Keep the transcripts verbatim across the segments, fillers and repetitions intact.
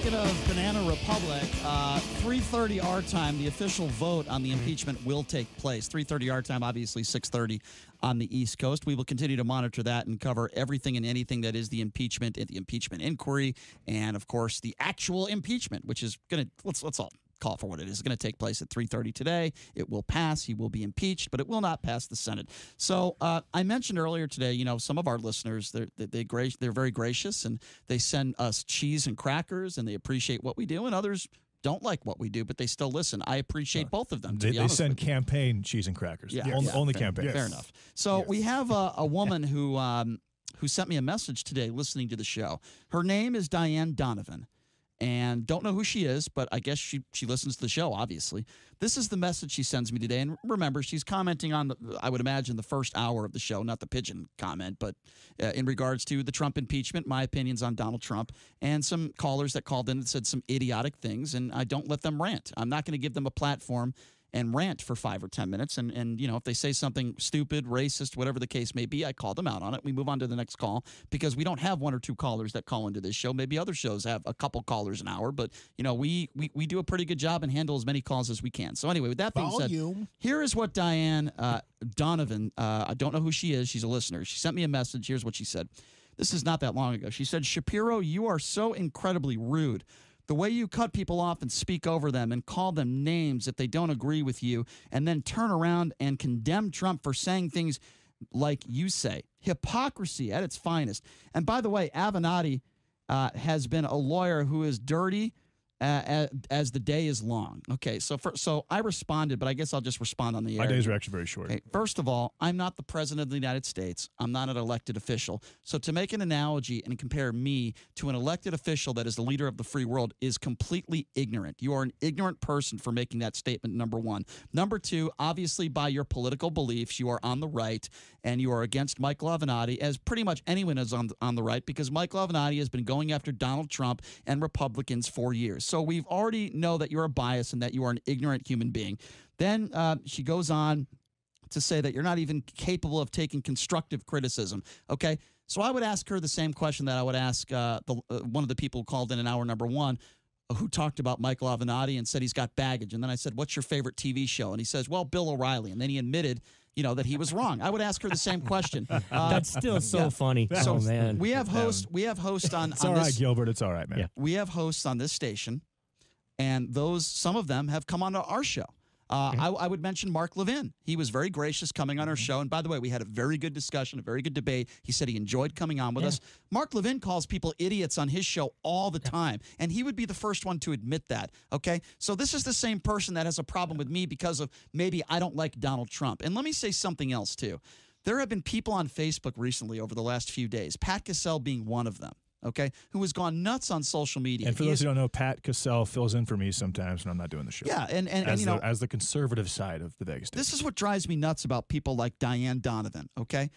Speaking of Banana Republic, uh, three thirty our time, the official vote on the impeachment will take place. three thirty our time, obviously six thirty on the East Coast. We will continue to monitor that and cover everything and anything that is the impeachment, the impeachment inquiry, and, of course, the actual impeachment, which is going to, let's, let's all call for what it is. It's going to take place at three thirty today. It will pass. He will be impeached, but it will not pass the Senate. So uh, I mentioned earlier today, you know, some of our listeners, they're, they, they they're very gracious, and they send us cheese and crackers, and they appreciate what we do, and others don't like what we do, but they still listen. I appreciate uh, both of them, to They, be honest they send campaign cheese and crackers. Yeah, yeah. Only, yeah. only fair, campaigns. Fair enough. So yes. we have a, a woman who, um, who sent me a message today listening to the show. Her name is Diane Donovan. And don't know who she is, but I guess she, she listens to the show, obviously. This is the message she sends me today. And remember, she's commenting on, the, I would imagine, the first hour of the show, not the pigeon comment, but uh, in regards to the Trump impeachment, my opinions on Donald Trump, and some callers that called in and said some idiotic things, and I don't let them rant. I'm not going to give them a platform and rant for five or ten minutes. And, and, you know, if they say something stupid, racist, whatever the case may be, I call them out on it. We move on to the next call because we don't have one or two callers that call into this show. Maybe other shows have a couple callers an hour, but, you know, we, we, we do a pretty good job and handle as many calls as we can. So anyway, with that being Volume. said, here is what Diane uh, Donovan, uh, I don't know who she is. She's a listener. She sent me a message. Here's what she said. This is not that long ago. She said, "Shapiro, you are so incredibly rude. The way you cut people off and speak over them and call them names if they don't agree with you, and then turn around and condemn Trump for saying things like you say. Hypocrisy at its finest." And by the way, Avenatti uh, has been a lawyer who is dirty uh, as the day is long. Okay, so for, so I responded, but I guess I'll just respond on the air. My days are actually very short. Okay, first of all, I'm not the president of the United States. I'm not an elected official. So to make an analogy and compare me to an elected official that is the leader of the free world is completely ignorant. You are an ignorant person for making that statement, number one. Number two, obviously by your political beliefs, you are on the right, and you are against Michael Avenatti, as pretty much anyone is on the, on the right, because Michael Avenatti has been going after Donald Trump and Republicans for years. So So we've already know that you're a bias and that you are an ignorant human being. Then uh, she goes on to say that you're not even capable of taking constructive criticism. Okay, so I would ask her the same question that I would ask uh, the, uh, one of the people who called in in hour number one, who talked about Michael Avenatti and said he's got baggage. And then I said, "What's your favorite T V show?" And he says, "Well, Bill O'Reilly." And then he admitted, you know, that he was wrong. I would ask her the same question. Uh, That's still so yeah. funny. So oh, man. We have hosts. We have hosts on. It's on all right, this, Gilbert. It's all right, man. Yeah. We have hosts on this station, and those some of them have come on to our show. Uh, I, I would mention Mark Levin. He was very gracious coming on our show. And by the way, we had a very good discussion, a very good debate. He said he enjoyed coming on with yeah. us. Mark Levin calls people idiots on his show all the time, and he would be the first one to admit that, okay? So this is the same person that has a problem with me because of maybe I don't like Donald Trump. And let me say something else, too. There have been people on Facebook recently over the last few days, Pat Cassell being one of them. Okay, who has gone nuts on social media. And for he those is, who don't know, Pat Cassell fills in for me sometimes when I'm not doing the show. Yeah, and, and, and you the, know... As the conservative side of the Vegas Take. This is what drives me nuts about people like Diane Donovan, okay?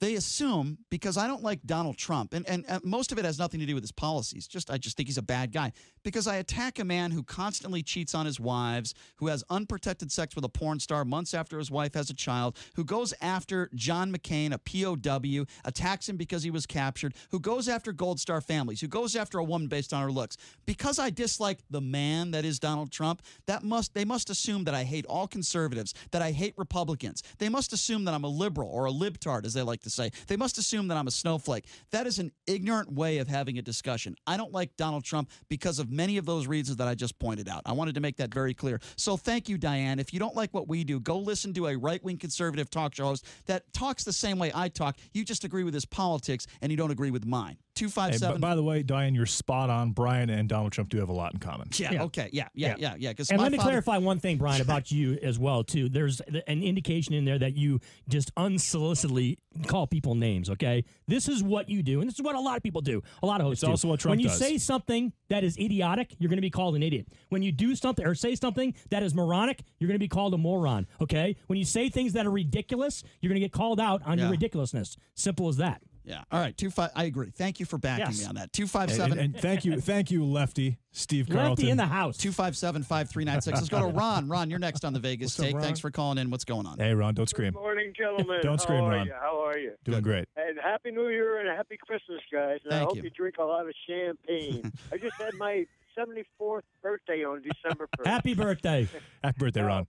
They assume, because I don't like Donald Trump, and, and, and most of it has nothing to do with his policies, just I just think he's a bad guy, because I attack a man who constantly cheats on his wives, who has unprotected sex with a porn star months after his wife has a child, who goes after John McCain, a P O W, attacks him because he was captured, who goes after Gold Star families, who goes after a woman based on her looks. Because I dislike the man that is Donald Trump, that must they must assume that I hate all conservatives, that I hate Republicans. They must assume that I'm a liberal or a libtard, as they like to To say. They must assume that I'm a snowflake. That is an ignorant way of having a discussion. I don't like Donald Trump because of many of those reasons that I just pointed out. I wanted to make that very clear. So thank you, Diane. If you don't like what we do, go listen to a right-wing conservative talk show host that talks the same way I talk. You just agree with his politics and you don't agree with mine. two five seven. Hey, by the way, Diane, you're spot on. Brian and Donald Trump do have a lot in common. Yeah, yeah. okay. Yeah, yeah, yeah, yeah. yeah. And let me clarify one thing, Brian, about you as well, too. There's an indication in there that you just unsolicitedly call people names, okay? This is what you do, and this is what a lot of people do. A lot of hosts do. It's also what Trump does. When you say something that is idiotic, you're going to be called an idiot. When you do something or say something that is moronic, you're going to be called a moron, okay? When you say things that are ridiculous, you're going to get called out on yeah. your ridiculousness. Simple as that. Yeah. All right. Two five. I agree. Thank you for backing yes. me on that. Two five seven. And, and thank you, thank you, Lefty Steve Carlton. Lefty in the house. Two five seven five three nine six. Let's go to Ron. Ron, you're next on the Vegas Take. Ron? Thanks for calling in. What's going on? Hey, Ron, don't scream. Good morning, gentlemen. Don't How scream, Ron. You? How are you? Doing great. And happy New Year and happy Christmas, guys. And thank I hope you. you drink a lot of champagne. I just had my seventy-fourth birthday on December first. Happy birthday. Happy birthday, Ron.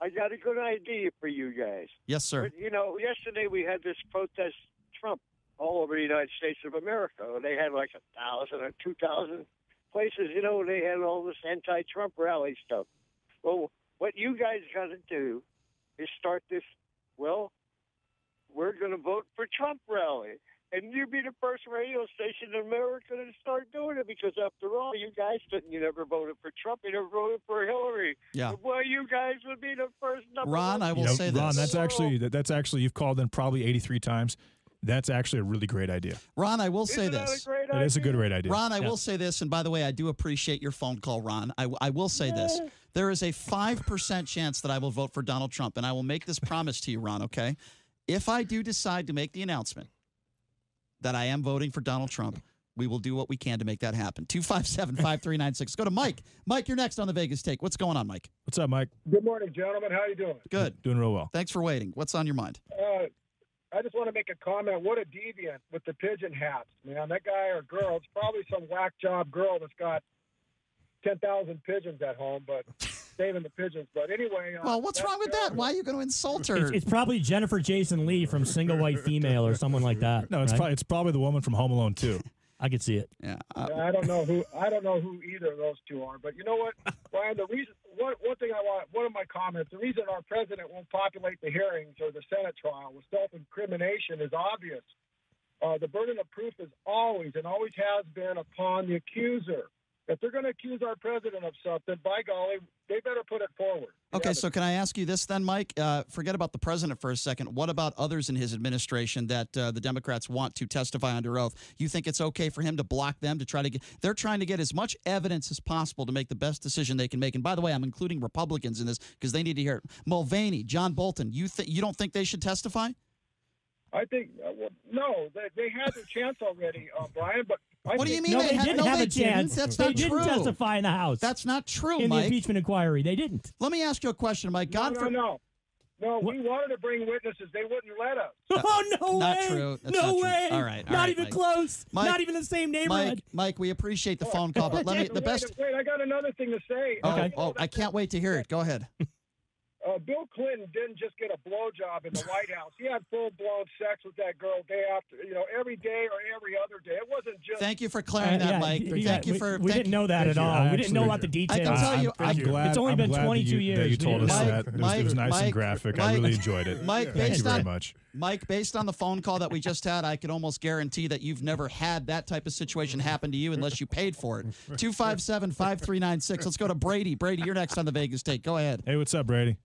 I got a good idea for you guys. Yes, sir. But, you know, yesterday we had this protest Trump all over the United States of America. They had like a thousand or two thousand places, you know, they had all this anti-Trump rally stuff. Well, what you guys got to do is start this, well, we're going to vote for Trump rally. And you be the first radio station in America to start doing it, because after all, you guys didn't. You never voted for Trump. You never voted for Hillary. Yeah. Well, you guys would be the first number Ron, one. I will you know, say this. Ron, that's actually, that's actually, you've called in probably eighty-three times. That's actually a really great idea. Ron, I will Isn't say this. It is a good, great idea. Ron, I yeah. will say this, and by the way, I do appreciate your phone call, Ron. I, I will say yeah. this. There is a five percent chance that I will vote for Donald Trump, and I will make this promise to you, Ron, okay? If I do decide to make the announcement that I am voting for Donald Trump, we will do what we can to make that happen. two five seven, five three nine six. Go to Mike. Mike, you're next on The Vegas Take. What's going on, Mike? What's up, Mike? Good morning, gentlemen. How are you doing? Good. Doing real well. Thanks for waiting. What's on your mind? Uh, I just want to make a comment. What a deviant with the pigeon hats, man. That guy or girl, it's probably some whack job girl that's got ten thousand pigeons at home, but saving the pigeons. But anyway. Uh, well, what's wrong with that? Why are you going to insult her? It's, it's probably Jennifer Jason Lee from Single White Female or someone like that. No, it's, right? probably, it's probably the woman from Home Alone two. I could see it. Yeah, uh, yeah, I don't know who I don't know who either of those two are, but you know what, Brian? The reason one one thing I want one of my comments. The reason our president won't populate the hearings or the Senate trial with self-incrimination is obvious. Uh, the burden of proof is always and always has been upon the accuser. If they're going to accuse our president of something, by golly, they better put it forward. Okay, yeah, so can I ask you this then, Mike? Uh, forget about the president for a second. What about others in his administration that uh, the Democrats want to testify under oath? You think it's okay for him to block them to try to get – they're trying to get as much evidence as possible to make the best decision they can make. And by the way, I'm including Republicans in this because they need to hear it. Mulvaney, John Bolton, you, th you don't think they should testify? I think uh, – well, no, they, they had their chance already, uh, Brian, but – I what do you mean no, they, they had, didn't no, have they a chance? Didn't. That's they not didn't true. Testify in the House. That's not true, in Mike. In the impeachment inquiry, they didn't. Let me ask you a question, Mike. God no, no, no. No, what? We wanted to bring witnesses. They wouldn't let us. Oh, no not way. True. That's no not true. way. All right. All not right, even Mike. Close. Mike, not even the same neighborhood. Mike, Mike, we appreciate the oh, phone call, but let me, the best. Wait, I got another thing to say. Oh, okay. oh I can't wait to hear it. Go ahead. Uh, Bill Clinton didn't just get a blowjob in the White House. He had full-blown sex with that girl day after, you know, every day or every other day. It wasn't just. Thank you for clearing uh, that, yeah, Mike. Yeah, thank you for. We, we thank didn't know that at all. We didn't know about the details. I can tell you, I'm, I'm glad, it's only I'm been twenty-two that you, years. That you told us Mike, that. It was, Mike, it was nice Mike, and graphic. Mike, I really enjoyed it. Mike, yeah. Thank you very on, much. Mike, based on the phone call that we just had, I could almost guarantee that you've never had that type of situation happen to you unless you paid for it. two five seven, five three nine six. Let's go to Brady. Brady, you're next on The Vegas Take. Go ahead. Hey, what's up, Brady?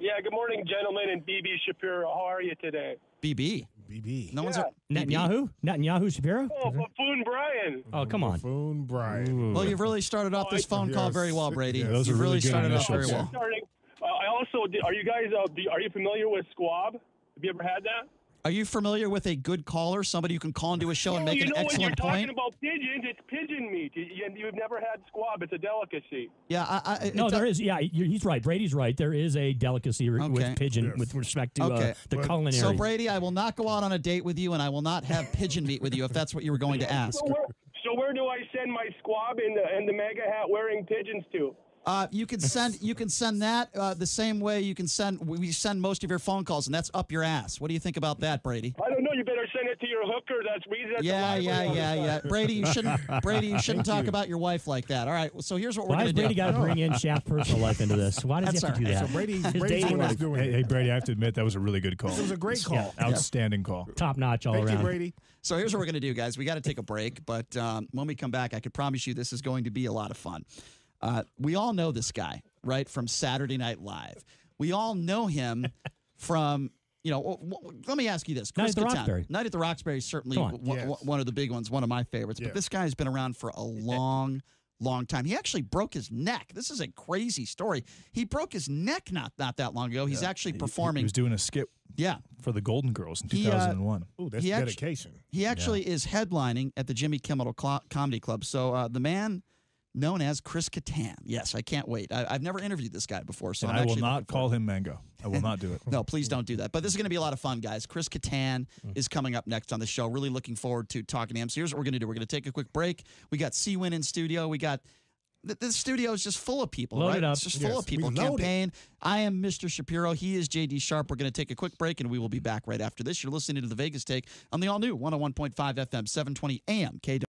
Yeah, good morning, gentlemen, and B B Shapiro. How are you today? B B. B B. No yeah. one's Netanyahu? Netanyahu Shapiro? Oh, buffoon Brian. Oh, come on. Buffoon Brian. Well, you've really started off oh, this I, phone yes. call very well, Brady. Yeah, those you've are really, really good started off very well. I'm starting, uh, I also, are you guys, uh, are you familiar with Squab? Have you ever had that? Are you familiar with a good caller, somebody who can call into a show and no, make an excellent point? You know, when you're talking about pigeons, it's pigeon meat. You, you've never had squab. It's a delicacy. Yeah. I, I, no, there is. Yeah, he's right. Brady's right. There is a delicacy okay. with pigeon yes. with respect to okay. uh, the but, culinary. So, Brady, I will not go out on a date with you, and I will not have pigeon meat with you if that's what you were going to ask. So where, so where do I send my squab and the, and the mega hat wearing pigeons to? Uh, you can send you can send that uh, the same way you can send we send most of your phone calls, and that's up your ass. What do you think about that, Brady? I don't know. You better send it to your hooker. That's reason. Yeah, yeah, yeah, yeah. Brady, you shouldn't. Brady, you shouldn't talk you. about your wife like that. All right. So here's what we're going to do. Why Brady got to bring in Shaft personal life into this? Why does that's he have to do right. that? So Brady, Brady's doing. Hey, hey, Brady, I have to admit that was a really good call. It was a great call. Yeah. Outstanding yeah. call. Top notch all Thank around. You, Brady. So here's what we're going to do, guys. We got to take a break, but um, when we come back, I can promise you this is going to be a lot of fun. Uh, we all know this guy, right, from Saturday Night Live. We all know him from, you know, let me ask you this. Chris Night at the Roxbury. Night at the Roxbury is certainly on. Yes. one of the big ones, one of my favorites. Yes. But this guy's been around for a long, long time. He actually broke his neck. This is a crazy story. He broke his neck not, not that long ago. He's yeah. actually performing. He, he was doing a skit. Yeah, for the Golden Girls in two thousand one. He, uh, Ooh, that's he dedication. Actu he actually yeah. is headlining at the Jimmy Kimmel Cl Comedy Club. So uh, the man known as Chris Kattan. Yes, I can't wait. I, I've never interviewed this guy before, so I will not call him Mango. I will not do it. No, please don't do that. But this is going to be a lot of fun, guys. Chris Kattan is coming up next on the show. Really looking forward to talking to him. So here's what we're going to do. We're going to take a quick break. We got C-Win in studio. We got The studio is just full of people, Load right? It up. It's just full yes. of people. Campaign. It. I am Mister Shapiro. He is J D Sharp. We're going to take a quick break, and we will be back right after this. You're listening to The Vegas Take on the all-new one oh one point five F M, seven twenty A M, K W N.